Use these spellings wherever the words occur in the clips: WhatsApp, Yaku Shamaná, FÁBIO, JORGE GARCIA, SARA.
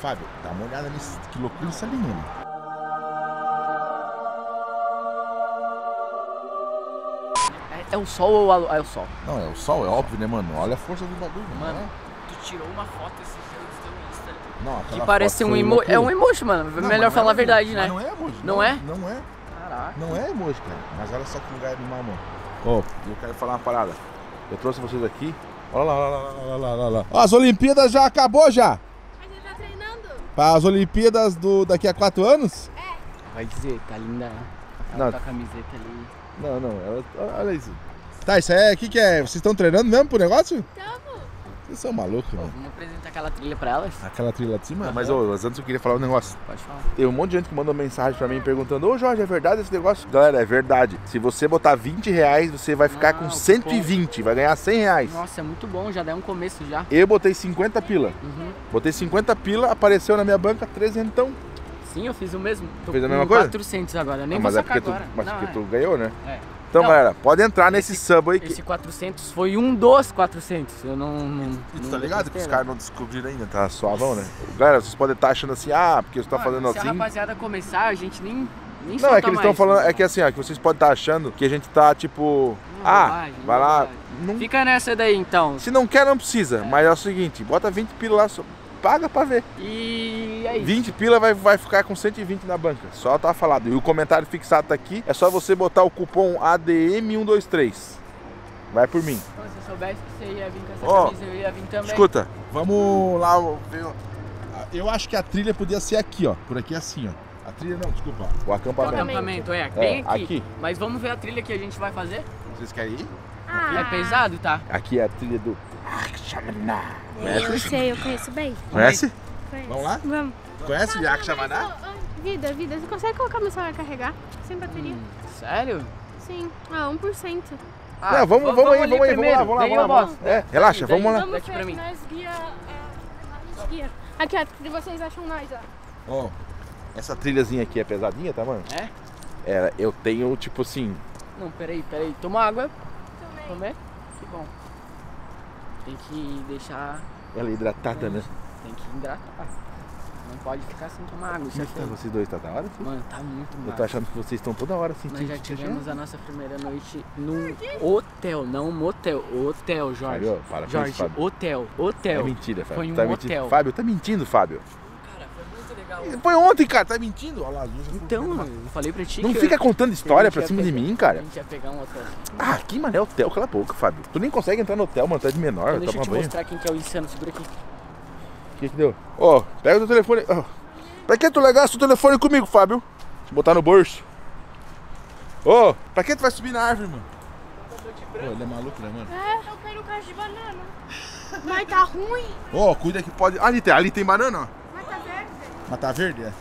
Fábio, dá uma olhada nesse, que loucura essa linha. É o sol ou a... é o sol? Não, é o sol, é óbvio, né, mano? Olha a força do bagulho, mano. Né? Tu tirou uma foto esses dias do teu Insta. Não, que parece um emoji. É um emoji, mano. Não, melhor falar a verdade, né? Não é emoji. Não é? Não é. Caraca. Não é emoji, cara. Mas olha só que lugar animal, mano. Ó, eu quero falar uma parada. Eu trouxe vocês aqui. Olha lá, olha lá, olha lá, olha lá, olha lá. As Olimpíadas já acabou já. Mas ele tá treinando. Para as Olimpíadas do daqui a 4 anos? É. Vai dizer, tá linda. Ela tá com a camiseta ali. Não, não, olha isso. Tá, isso aí, o que que é? Vocês estão treinando mesmo pro negócio? Tamo. Vocês são malucos, mano. Vamos apresentar aquela trilha pra elas? Aquela trilha lá de cima? Uhum. Mas, ô, antes eu queria falar um negócio. Pode falar. Tem um monte de gente que mandou mensagem pra mim perguntando: ô, Jorge, é verdade esse negócio? Galera, é verdade. Se você botar 20 reais, você vai ficar com 120, vai ganhar 100 reais. Nossa, é muito bom, já dá um começo já. Eu botei 50 pila. Uhum. Botei 50 pila, apareceu na minha banca 300. Sim, eu fiz o mesmo. Tô fez a mesma coisa? 400 agora, eu nem vou sacar agora. Mas é porque tu ganhou, né? É. Então, não, galera, pode entrar nesse samba aí. Que... esse 400 foi um dos 400. Eu não tá ligado que os caras não descobriram ainda, tá suavão, né? Galera, vocês podem estar achando assim, ah, porque você tá fazendo assim... se a rapaziada começar, a gente nem não, é que eles estão falando, é que assim, ó, que vocês podem estar achando que a gente tá, tipo... ah, vai lá... não... fica nessa daí, então. Se não quer, não precisa. É. Mas é o seguinte, bota 20 pila lá, só... paga pra ver. E aí? 20 pila vai ficar com 120 na banca. Só tá falado. E o comentário fixado tá aqui. É só você botar o cupom ADM123. Vai por mim. Se eu soubesse que você ia vir com essa camisa, eu ia vir também. Escuta, vamos lá ver. Eu acho que a trilha podia ser aqui, ó. Por aqui assim, ó. A trilha não, desculpa. O acampamento. O acampamento é bem aqui. Mas vamos ver a trilha que a gente vai fazer? Vocês querem ir? É pesado, tá? Aqui é a trilha do Yaku Shamaná. Eu sei, eu conheço bem. Conhece? Conheço. Vamos lá? Vamos. Conhece o Yaku Shamaná? Vida, você consegue colocar meu celular a carregar? Sem bateria. Sério? Sim, a 1%. Ah, vamos aí, vamos lá. É, relaxa, vamos lá. Vamos ver, nós guia. Aqui, ó, vocês acham nós, ó. Oh, essa trilhazinha aqui é pesadinha, tá, mano? É? É, eu tenho, tipo assim... não, peraí, toma água. Comer? Que bom. Tem que deixar... ela hidratada, né? Tem que hidratar. Não pode ficar sem tomar água. Isso aqui. Vocês dois tá da hora? Sim? Mano, tá muito mal. Eu tô achando que vocês estão toda hora sentindo. Nós já tivemos a nossa primeira noite num hotel, não motel. Hotel, Jorge. Fábio, para com Jorge, isso, hotel. É mentira, Fábio. Foi um hotel. Fábio, tá mentindo, Fábio. Cara, foi muito legal. Foi ontem, cara. Tá mentindo? Olha lá, então, eu falei pra ti. Não fica contando história pra cima de mim, cara. A gente ia pegar um hotel. Ah, que mané hotel, cala a boca, Fábio. Tu nem consegue entrar no hotel, mano, tá de menor. Então, deixa eu te mostrar quem que é o insano, segura aqui. O que deu? Ó, pega o teu telefone. Oh. Pra que tu legasse o telefone comigo, Fábio? Deixa eu botar no bolso. Ô, pra que tu vai subir na árvore, mano? Pô, ele é maluco, né, mano? É, eu quero um cacho de banana. Mas tá ruim. Ô, cuida que pode... Ali tem banana, ó. Mata Verde, é?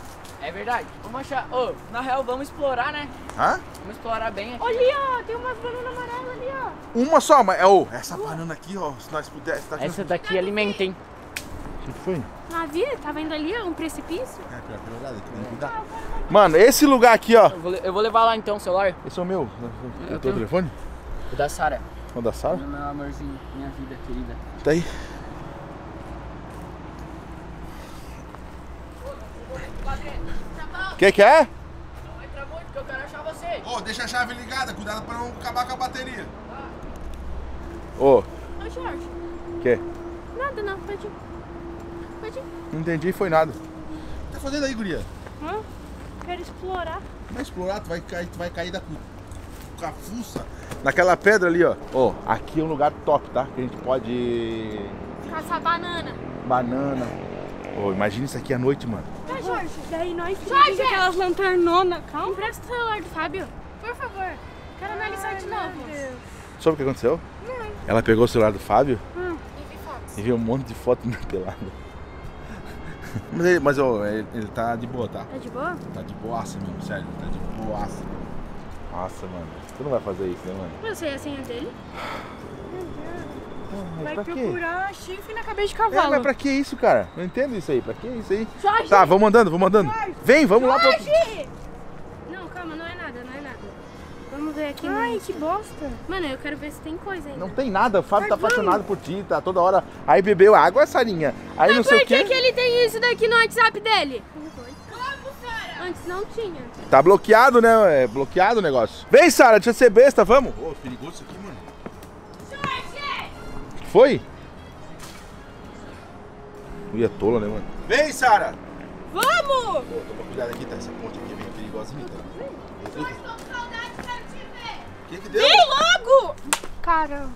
É verdade. Vamos achar... ô, na real, vamos explorar, né? Hã? Vamos explorar bem aqui. Olha, ó, tem umas bananas amarelas ali, ó. Uma só, mas... essa banana aqui, ó, se nós pudermos... essa daqui alimenta, hein? O que foi? Ah, vira, tá vendo ali, ó, um precipício. É, pior que olhada, tem que cuidar. Mano, esse lugar aqui, ó... Eu vou levar lá, então, o celular. Esse é o meu. O teu telefone? O da Sara. O da Sara? Meu amorzinho, minha vida querida. Tá aí. Que é? Não entra muito porque eu quero achar vocês. Ô, deixa a chave ligada, cuidado pra não acabar com a bateria. Ô. Ô, Jorge. Que? Nada, não, pode ir. Pode ir. Não entendi, foi nada. O que tá fazendo aí, guria? Quero explorar. Vai explorar, tu vai cair da cafuça. Naquela pedra ali, ó. Ô, aqui é um lugar top, tá? Que a gente pode... caçar banana. Banana. Ô, imagina isso aqui à noite, mano. Jorge, daí nós temos aquelas lanternonas. Calma. Empresta o celular do Fábio, por favor. Quero analisar de novo. Sabe o que aconteceu? Não. Ela pegou o celular do Fábio e viu um monte de foto na pelada. Mas ó, ele tá de boa, tá? Tá de boa? Tá de boaça mesmo, sério. Tá de boaça. Nossa, mano. Tu não vai fazer isso, né, mano? Eu sei a senha dele. Vai procurar chifre na cabeça de cavalo. É, mas pra que isso, cara? Não entendo isso aí. Pra que isso aí? Jorge! Tá, vamos andando. Vem, vamos lá pra... Jorge! Não, calma, não é nada, não é nada. Vamos é aqui. Ai, que bosta. Mano, eu quero ver se tem coisa ainda. Não tem nada. O Fábio tá apaixonado por ti, tá toda hora. Aí bebeu água, Sarinha. Aí mas não sei o quê. Mas por que ele tem isso daqui no WhatsApp dele? Antes não tinha. Tá bloqueado, né? É bloqueado o negócio. Vem, Sara, deixa eu ser besta, vamos. Ô, perigoso isso aqui, mano. Jorge! O que foi? Ui, é tola, né, mano? Vem, Sara! Vamos! Pô, toma cuidado aqui, tá? Essa ponte aqui é bem perigosa, né? Jorge, tô com saudade, quero te ver. Que deu? Vem logo! Caramba.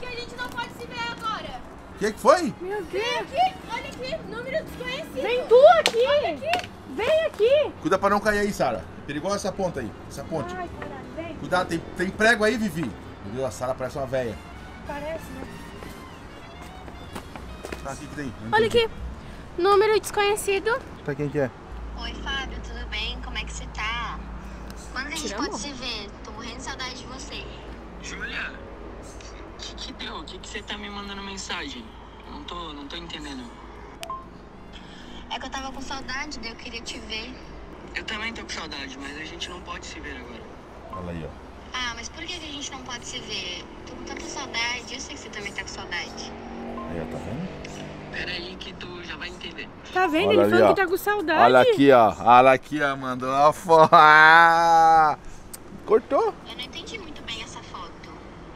Que a gente não pode se ver agora. O que foi? Meu Deus. Vem aqui, olha aqui, número desconhecido. Vem tu aqui. Olha aqui. Vem aqui! Cuida pra não cair aí, Sara. Perigosa essa ponta aí, essa ponte. Ai, caralho, vem. Cuidado, tem prego aí, Vivi. Meu Deus, a Sara parece uma velha. Parece, né? Tá, o que tem? Olha aqui. Número desconhecido. Tá, quem que é? Oi, Fábio, tudo bem? Como é que você tá? Quando a gente pode se ver? Tô morrendo de saudade de você. Júlia, o que deu? O que você tá me mandando mensagem? Não tô entendendo. É que eu tava com saudade, daí eu queria te ver. Eu também tô com saudade, mas a gente não pode se ver agora. Olha aí, ó. Ah, mas por que a gente não pode se ver? Tô com tanta saudade, eu sei que você também tá com saudade. Aí, ó, tá vendo? Pera aí que tu já vai entender. Tá vendo? Olha ele falando que tá com saudade. Olha aqui, ó. Olha aqui, ó. Mandou uma foto. Cortou. Eu não entendi muito bem essa foto.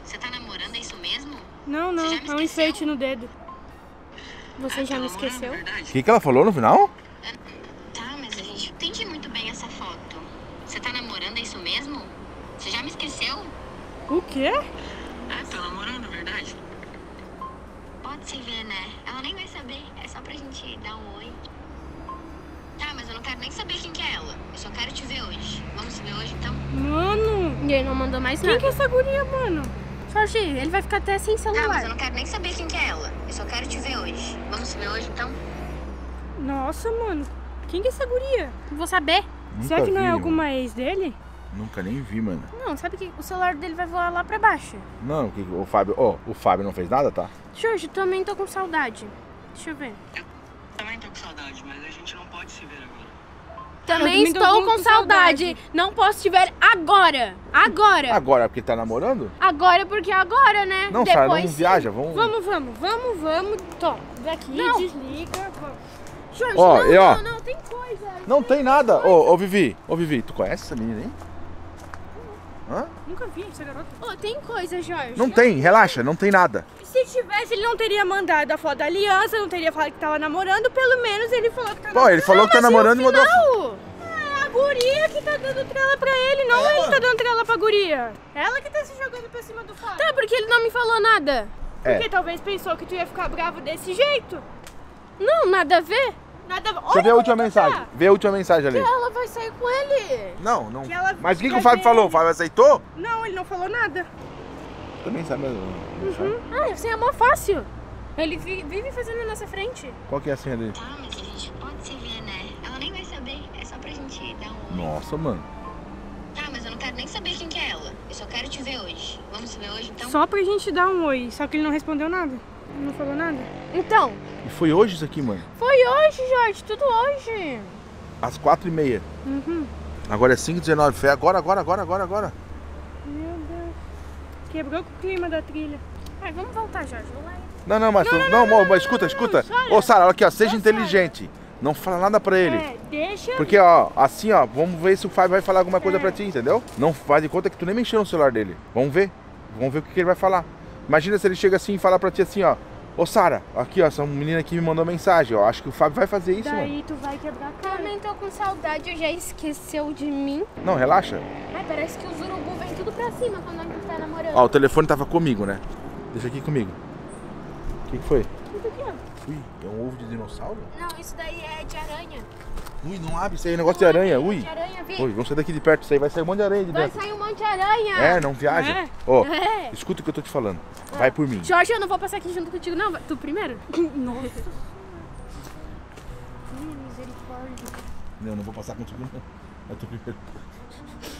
Você tá namorando, é isso mesmo? Não, não. É um enfeite no dedo. Você já me esqueceu? O que ela falou no final? Tá, mas a gente entende muito bem essa foto. Você tá namorando, é isso mesmo? Você já me esqueceu? O quê? Ah, tô namorando, verdade? Pode se ver, né? Ela nem vai saber. É só pra gente dar um oi. Tá, mas eu não quero nem saber quem que é ela. Eu só quero te ver hoje. Vamos se ver hoje, então? Mano! E ele não mandou mais nada. Quem que é essa guria, mano? Jorge, ele vai ficar até sem celular. Ah, mas eu não quero nem saber quem que é ela. Eu só quero te ver hoje. Vamos se ver hoje, então? Nossa, mano. Quem que é essa guria? Não vou saber. Nunca será que não vi, é alguma ex dele? Nunca nem vi, mano. Não, sabe que o celular dele vai voar lá pra baixo. Não, o Fábio... Ó, o Fábio não fez nada, tá? Jorge, também tô com saudade. Deixa eu ver. Eu também tô com saudade, mas a gente não pode se ver agora. Também estou com saudade. Não posso te ver agora. Agora. Agora porque tá namorando? Agora porque agora, né? Não, Sara, não viaja. Vamos. Toma, daqui, desliga. Jorge, não, tem coisa. Não tem nada. Ô, Vivi, tu conhece essa menina aí? Hã? Nunca vi essa garota. Ô, tem coisa, Jorge. Não tem, relaxa, não tem nada. Se tivesse, ele não teria mandado a foto da aliança, não teria falado que tava namorando, pelo menos ele falou que tá namorando. Pô, ele falou que tá namorando e mandou... É a guria que tá dando trela pra ele, não ele tá dando trela pra guria. Ela que tá se jogando pra cima do Fábio. Tá, porque ele não me falou nada. É. Porque talvez pensou que tu ia ficar bravo desse jeito. Não, nada a ver. Deixa eu ver a última mensagem. Vê a última mensagem ali. Que ela vai sair com ele. Não, não. Mas o que o Fábio falou? O Fábio aceitou? Não, ele não falou nada. Também sabe. Ah, assim é mó fácil. Ele vive fazendo na nossa frente. Qual que é a senha dele? Ah, mas a gente pode se ver, né? Ela nem vai saber. É só pra gente dar um... Nossa, mano. Tá, mas eu não quero nem saber quem que é ela. Eu só quero te ver hoje. Vamos se ver hoje, então? Só pra gente dar um oi. Só que ele não respondeu nada. Não falou nada? Então. E foi hoje isso aqui, mano? Foi hoje, Jorge. Tudo hoje. Às 4h30. Uhum. Agora é 5h19. Foi agora. Meu Deus. Quebrou com o clima da trilha. Ai, vamos voltar, Jorge. Vamos lá. Não, mas escuta. Ô, Sara, olha aqui, ó. Seja inteligente. Não fala nada pra ele. É, deixa. Porque, ó, assim, ó. Vamos ver se o Fábio vai falar alguma coisa pra ti, entendeu? Não faz de conta que tu nem mexeu no celular dele. Vamos ver. Vamos ver o que ele vai falar. Imagina se ele chega assim e fala pra ti assim, ó. Ô, Sara, aqui, ó, essa menina aqui me mandou mensagem, ó. Acho que o Fábio vai fazer isso, mano. Daí tu vai quebrar a cara. Também tô com saudade, já esqueceu de mim. Não, relaxa. Ai, parece que os urubu vêm tudo pra cima quando a gente tá namorando. Ó, o telefone tava comigo, né? Deixa aqui comigo. O que foi? Isso aqui, ó. Ui, é um ovo de dinossauro? Não, isso daí é de aranha. Ui, não abre, isso aí é negócio de aranha, ui. De aranha, Vi. Ui, vamos sair daqui de perto, isso aí vai sair um monte de aranha de dentro. Vai sair um monte de aranha. É, não viaja. Ó, escuta o que eu tô te falando. É. Vai por mim. Jorge, eu não vou passar aqui junto contigo, não. Tu primeiro? Nossa. Misericórdia. Não vou passar contigo, não. Vai tu primeiro.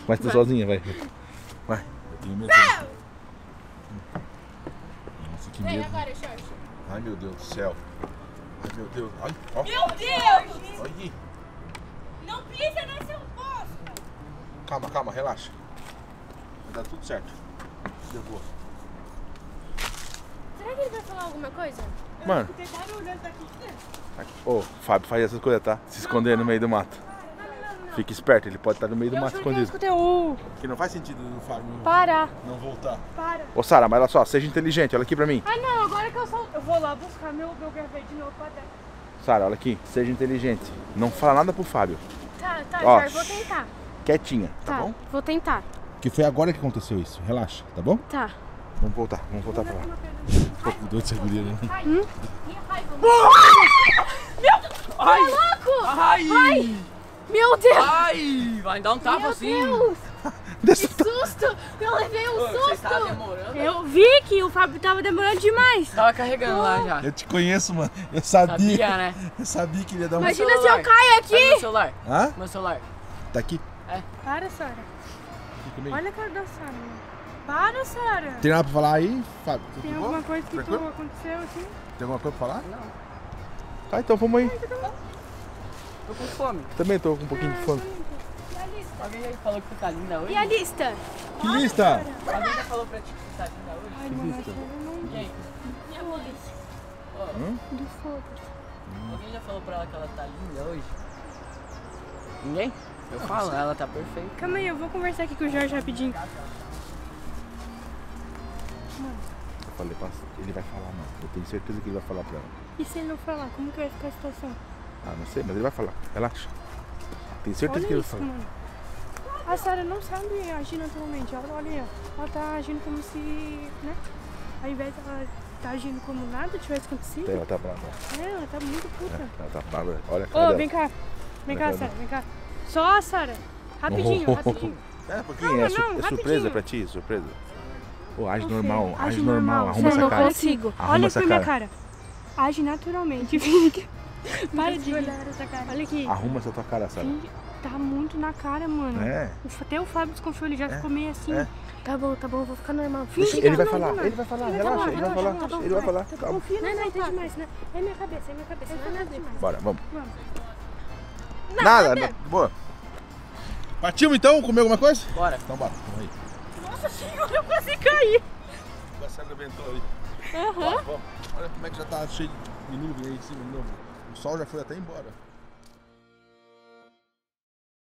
Mas tu sozinha, vai. Vai. Eu tenho medo. Nossa, que medo. Vem agora, Jorge. Ai, meu Deus do céu. Ai, meu Deus. Ai, ó. Meu Deus! Olha aí. Não pisa nesse posto! Calma, relaxa. Dá tudo certo. Deu boa. Será que ele vai falar alguma coisa? Mano. Ô, Fábio faz essas coisas, tá? Se esconder no meio do mato. Não. Fica esperto, ele pode estar no meio do mato escondido. Que não faz sentido do Fábio não voltar. Para. Ô, Sara, mas olha só, seja inteligente, olha aqui pra mim. Ah, não, agora que eu sou... Eu vou lá buscar meu gravei de novo pra dentro. Sara, olha aqui, seja inteligente. Não fala nada pro Fábio. Tá, ó, vou tentar. Quietinha, tá bom? Vou tentar. Que foi agora que aconteceu isso, relaxa, tá bom? Tá. Vamos voltar pra lá. Ai, doido de segurança, né? Meu Deus! Ai! Louco! Ai! Vai! Meu Deus! Ai! Vai dar um tapa assim! Meu Deus! Que susto! Eu levei um susto! Tava demorando? Eu vi que o Fábio tava demorando demais! Tava carregando lá já. Eu te conheço, mano. Eu sabia, né? Eu sabia que ele ia dar um susto. Imagina se eu caio aqui! Cadê meu celular? Hã? Meu celular. Tá aqui? É. Para, Sara. Olha a cara da Sara. Para, Sara. Tem nada pra falar aí, Fábio? Tem alguma coisa que aconteceu assim? Tem alguma coisa pra falar? Não. Tá, então vamos aí. Tô com fome. Também tô com um pouquinho de fome. E a lista? Alguém já falou que tu tá linda hoje? E a lista? Que lista? Alguém já falou pra ti que tu tá linda hoje? Ai, que lista? E aí? E a polícia? Do fogo. Alguém já falou pra ela que ela tá linda hoje? Ninguém? Eu falo, ela tá perfeita. Calma aí, eu vou conversar aqui com o Jorge rapidinho. Eu falei, ele vai falar, mano. Eu tenho certeza que ele vai falar pra ela. E se ele não falar, como que vai ficar a situação? Ah, não sei, mas ele vai falar. Relaxa. Tenho certeza que ele vai falar. Mano. A Sara não sabe agir naturalmente. Olha aí, ela tá agindo como se, né? Ao invés de ela tá agindo como nada tivesse acontecido. Ela tá brava. É, ela tá muito puta. Ela tá brava. Olha a cara dela. Ô, vem cá. Vem cá, Sara, vem cá. Só, Sara. Rapidinho, rapidinho. É, porque é surpresa pra ti, surpresa. Oh, age normal, age normal, arruma essa cara. Eu não consigo. Olha pra minha cara. Age naturalmente, fica. Para de olhar essa cara. Olha aqui. Arruma essa tua cara, Sara. Tá muito na cara, mano. É. Até o Fábio desconfiou, ele já ficou meio assim. É. Tá bom, eu vou ficar normal. Finge que ele vai falar, relaxa, ele vai falar. Confia nele, não tem demais, né? É minha cabeça, não é nada demais. Bora, vamos. Nada, boa. Partimos então? Comer alguma coisa? Bora. Então bora, vamos aí. Eu quase caí. A Sara ventou aí. Olha como é que já tá cheio de nuvem aí em cima de novo. O sol já foi até embora.